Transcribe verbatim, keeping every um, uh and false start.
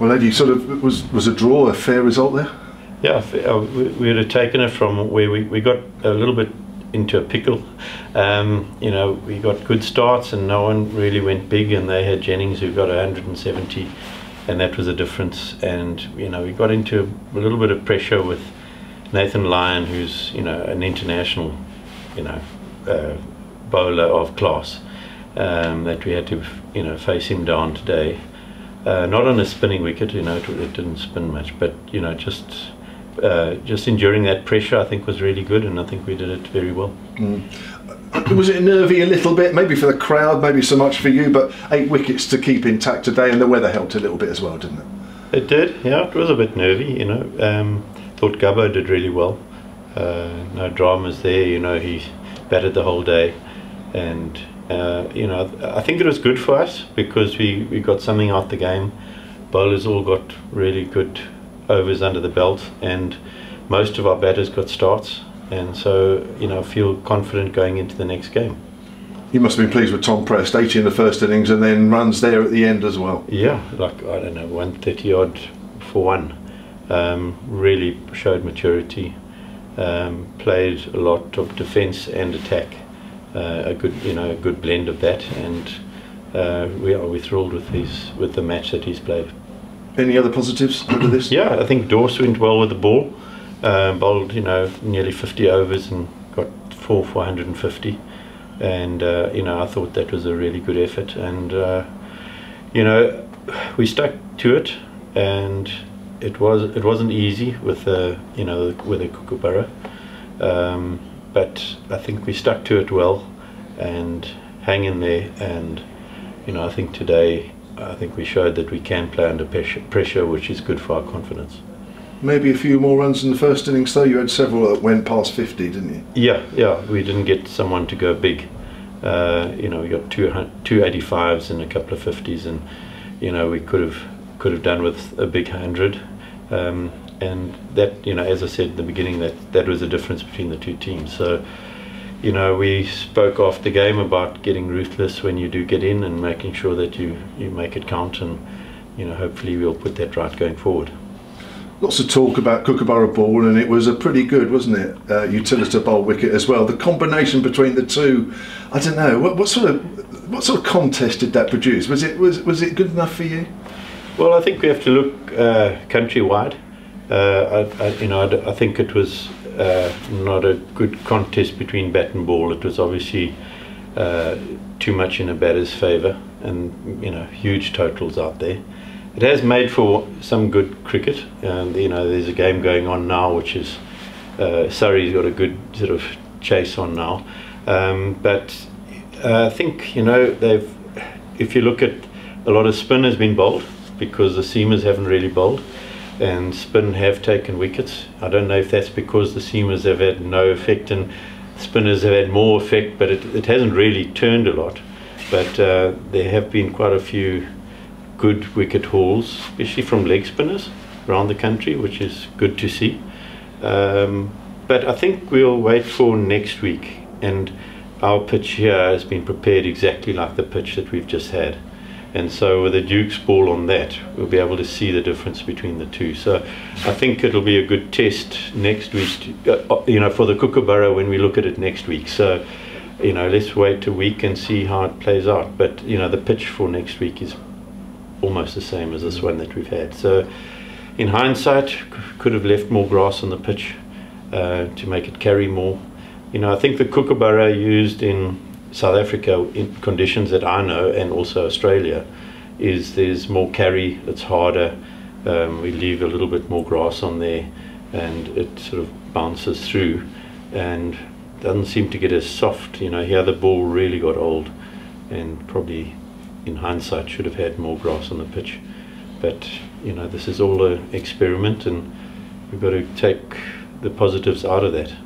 Well, Eddie, sort of was was a draw a fair result there? Yeah, we, we would have taken it from where we, we got a little bit into a pickle. Um, you know, we got good starts and no one really went big, and they had Jennings who got one hundred and seventy, and that was the difference. And you know, we got into a little bit of pressure with Nathan Lyon, who's you know an international, you know, uh, bowler of class, um, that we had to you know face him down today. Uh, not on a spinning wicket, you know, it, it didn't spin much, but you know, just uh, just enduring that pressure, I think, was really good, and I think we did it very well. Mm. Was it nervy a little bit, maybe for the crowd, maybe so much for you? But eight wickets to keep intact today, and the weather helped a little bit as well, didn't it? It did, yeah. It was a bit nervy, you know. Um, thought Gubbo did really well. Uh, no dramas there, you know. He batted the whole day, and. Uh, you know, I think it was good for us because we, we got something out the game. Bowlers all got really good overs under the belt, and most of our batters got starts, and so, you know, feel confident going into the next game. You must have been pleased with Tom Prest, eighty in the first innings and then runs there at the end as well. Yeah, like, I don't know, one thirty odd for one. Um, really showed maturity, um, played a lot of defence and attack. Uh, a good, you know, a good blend of that, and uh, we are we thrilled with these with the match that he's played. Any other positives out of this? Yeah, I think Dawes went well with the ball, uh, bowled you know nearly fifty overs and got four for one hundred and fifty, and uh, you know I thought that was a really good effort, and uh, you know we stuck to it, and it was it wasn't easy with the you know with the Kookaburra. Um, But I think we stuck to it well, and hang in there. And you know, I think today, I think we showed that we can play under pressure, pressure, which is good for our confidence. Maybe a few more runs in the first innings, though. You had several that went past fifty, didn't you? Yeah, yeah. We didn't get someone to go big. Uh, you know, we got two two eighty fives and a couple of fifties, and you know, we could have could have done with a big hundred. Um, And that, you know, as I said at the beginning, that that was the difference between the two teams. So, you know, we spoke after the game about getting ruthless when you do get in and making sure that you you make it count. And you know, hopefully we'll put that right going forward. Lots of talk about Kookaburra ball, and it was a pretty good, wasn't it? Uh, Utilita Bowl wicket as well. The combination between the two, I don't know. What, what sort of what sort of contest did that produce? Was it was was it good enough for you? Well, I think we have to look uh, countrywide. Uh, I, I, you know, I, I think it was uh, not a good contest between bat and ball. It was obviously uh, too much in a batter's favour, and you know, huge totals out there. It has made for some good cricket, and you know, there's a game going on now, which is uh, Surrey's got a good sort of chase on now. Um, but uh, I think you know, they've. If you look at a lot of spin has been bowled because the seamers haven't really bowled. And spin have taken wickets. I don't know if that's because the seamers have had no effect and spinners have had more effect, but it, it hasn't really turned a lot. But uh, there have been quite a few good wicket hauls, especially from leg spinners around the country, which is good to see. Um, but I think we'll wait for next week, and our pitch here has been prepared exactly like the pitch that we've just had. And so with the Duke's ball on that, we'll be able to see the difference between the two. So I think it'll be a good test next week, uh, you know, for the Kookaburra when we look at it next week. So, you know, let's wait a week and see how it plays out. But, you know, the pitch for next week is almost the same as this one that we've had. So in hindsight, could have left more grass on the pitch uh, to make it carry more. You know, I think the Kookaburra used in South Africa, in conditions that I know, and also Australia, is there's more carry, it's harder, um, we leave a little bit more grass on there, and it sort of bounces through and doesn't seem to get as soft. You know, here the ball really got old, and probably in hindsight should have had more grass on the pitch. But you know, this is all an experiment, and we've got to take the positives out of that.